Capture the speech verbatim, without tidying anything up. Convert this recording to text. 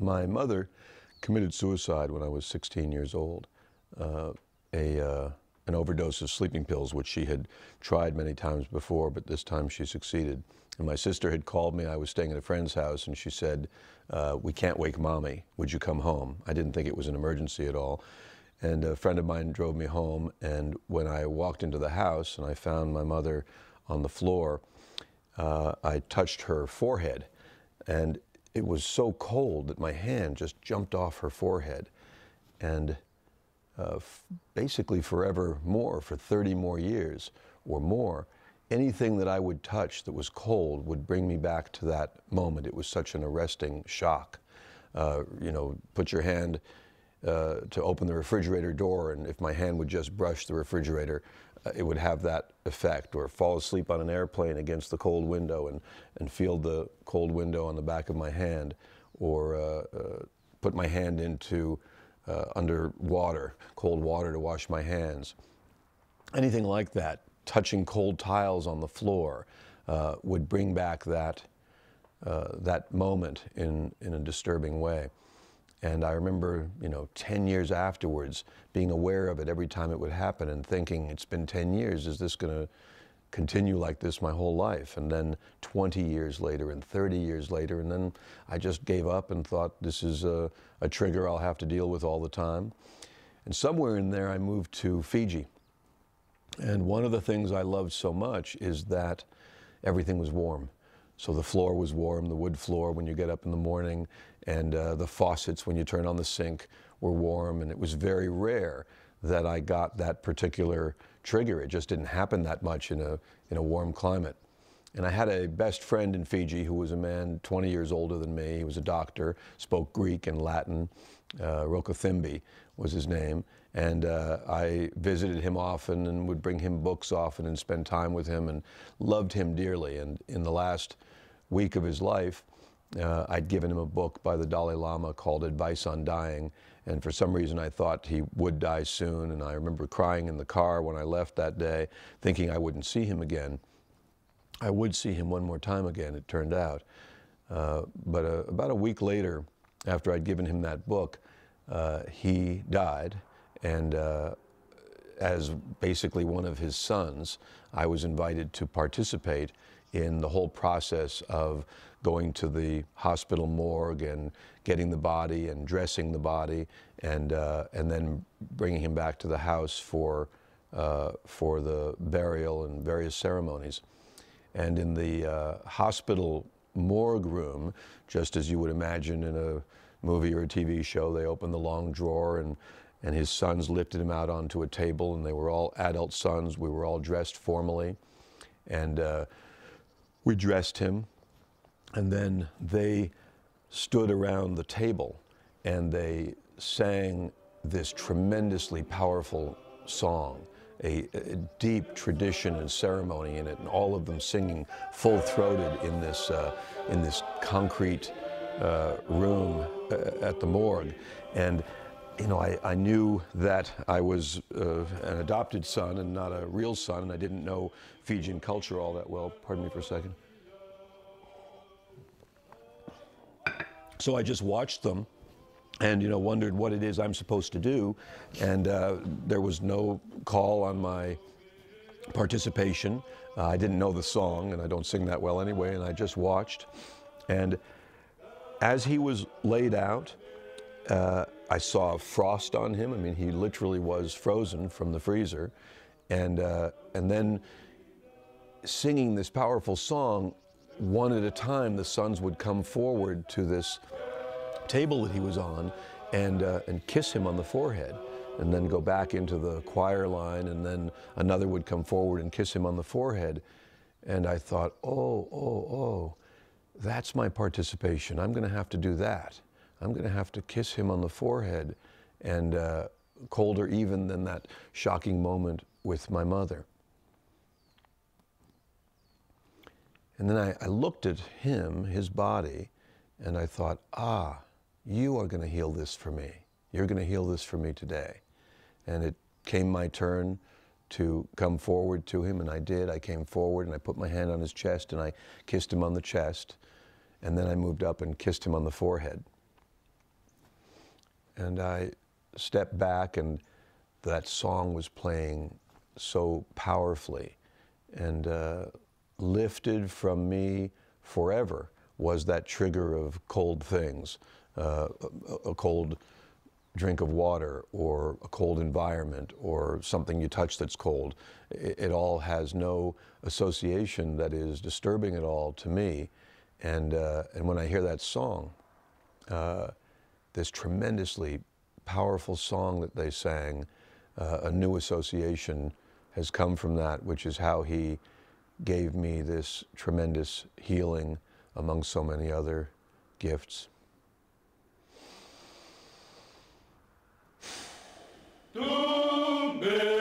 My mother committed suicide when I was sixteen years old. Uh, a, uh, an overdose of sleeping pills, which she had tried many times before, but this time she succeeded. And my sister had called me. I was staying at a friend's house, and she said, uh, we can't wake Mommy. Would you come home? I didn't think it was an emergency at all. And a friend of mine drove me home, and when I walked into the house and I found my mother on the floor, uh, I touched her forehead, and it was so cold that my hand just jumped off her forehead. And uh, f basically forever more, for thirty more years or more, anything that I would touch that was cold would bring me back to that moment. It was such an arresting shock. Uh, you know, put your hand uh, to open the refrigerator door, and if my hand would just brush the refrigerator, uh, it would have that effect. Or fall asleep on an airplane against the cold window and, and feel the cold window on the back of my hand. Or uh, uh, put my hand into uh, under water, cold water to wash my hands. Anything like that. Touching cold tiles on the floor uh, would bring back that, uh, that moment in, in a disturbing way. And I remember, you know, ten years afterwards being aware of it every time it would happen and thinking, it's been ten years, is this gonna continue like this my whole life? And then twenty years later and thirty years later, and then I just gave up and thought, this is a, a trigger I'll have to deal with all the time. And somewhere in there I moved to Fiji. And one of the things I loved so much is that everything was warm. So the floor was warm, the wood floor when you get up in the morning, and uh, the faucets when you turn on the sink were warm, and it was very rare that I got that particular trigger. It just didn't happen that much in a, in a warm climate. And I had a best friend in Fiji who was a man twenty years older than me. He was a doctor, spoke Greek and Latin. Uh, Rokothimbi was his name. And uh, I visited him often and would bring him books often and spend time with him and loved him dearly. And in the last week of his life, uh, I'd given him a book by the Dalai Lama called Advice on Dying. And for some reason, I thought he would die soon. And I remember crying in the car when I left that day, thinking I wouldn't see him again. I would see him one more time again, it turned out. Uh, but uh, about a week later, after I'd given him that book, uh, he died. And uh, as basically one of his sons, I was invited to participate in the whole process of going to the hospital morgue and getting the body and dressing the body and, uh, and then bringing him back to the house for, uh, for the burial and various ceremonies. And in the uh, hospital morgue room, just as you would imagine in a movie or a T V show, they opened the long drawer and And his sons lifted him out onto a table, and they were all adult sons. We were all dressed formally, and uh, we dressed him. And then they stood around the table, and they sang this tremendously powerful song, a, a deep tradition and ceremony in it, and all of them singing full-throated in this, uh, in this concrete uh, room at the morgue. And you know, I, I knew that I was uh, an adopted son and not a real son, and I didn't know Fijian culture all that well. Pardon me for a second. So I just watched them and, you know, wondered what it is I'm supposed to do. And uh, there was no call on my participation. Uh, I didn't know the song, and I don't sing that well anyway, and I just watched. And as he was laid out, uh, I saw frost on him. I mean, he literally was frozen from the freezer. And, uh, and then singing this powerful song, one at a time, the sons would come forward to this table that he was on and, uh, and kiss him on the forehead, and then go back into the choir line, and then another would come forward and kiss him on the forehead. And I thought, oh, oh, oh, that's my participation. I'm gonna have to do that. I'm going to have to kiss him on the forehead, and uh, colder even than that shocking moment with my mother. And then I, I looked at him, his body, and I thought, ah, you are going to heal this for me. You're going to heal this for me today. And it came my turn to come forward to him, and I did. I came forward, and I put my hand on his chest, and I kissed him on the chest, and then I moved up and kissed him on the forehead. And I stepped back, and that song was playing so powerfully. And uh, lifted from me forever was that trigger of cold things, uh, a, a cold drink of water, or a cold environment, or something you touch that's cold. It, it all has no association that is disturbing at all to me. And, uh, and when I hear that song, uh, this tremendously powerful song that they sang, uh, a new association has come from that, which is how he gave me this tremendous healing among so many other gifts. Amen.